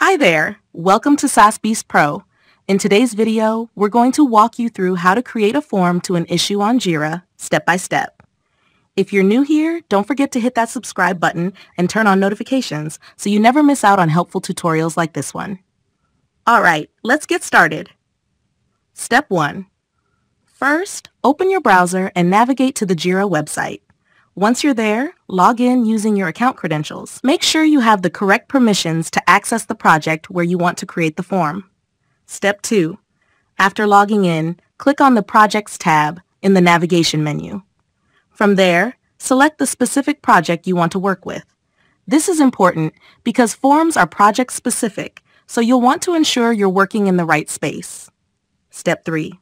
Hi there, welcome to SaaS Beast Pro. In today's video, we're going to walk you through how to create a form to an issue on Jira, step by step. If you're new here, don't forget to hit that subscribe button and turn on notifications so you never miss out on helpful tutorials like this one. All right, let's get started. Step 1. First, open your browser and navigate to the Jira website. Once you're there, log in using your account credentials. Make sure you have the correct permissions to access the project where you want to create the form. Step 2. After logging in, click on the Projects tab in the navigation menu. From there, select the specific project you want to work with. This is important because forms are project-specific, so you'll want to ensure you're working in the right space. Step 3.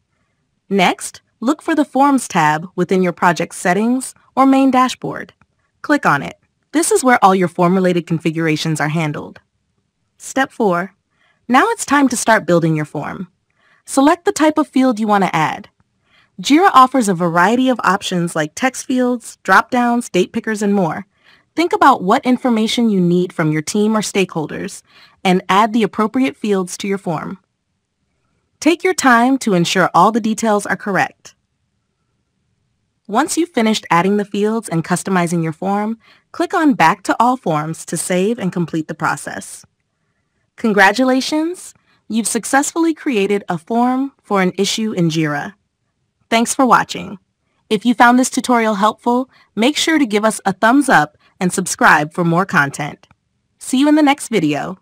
Next, look for the Forms tab within your project settings or main dashboard. Click on it. This is where all your form-related configurations are handled. Step 4. Now it's time to start building your form. Select the type of field you want to add. Jira offers a variety of options like text fields, drop-downs, date pickers, and more. Think about what information you need from your team or stakeholders and add the appropriate fields to your form. Take your time to ensure all the details are correct. Once you've finished adding the fields and customizing your form, click on Back to All Forms to save and complete the process. Congratulations! You've successfully created a form for an issue in Jira. Thanks for watching. If you found this tutorial helpful, make sure to give us a thumbs up and subscribe for more content. See you in the next video.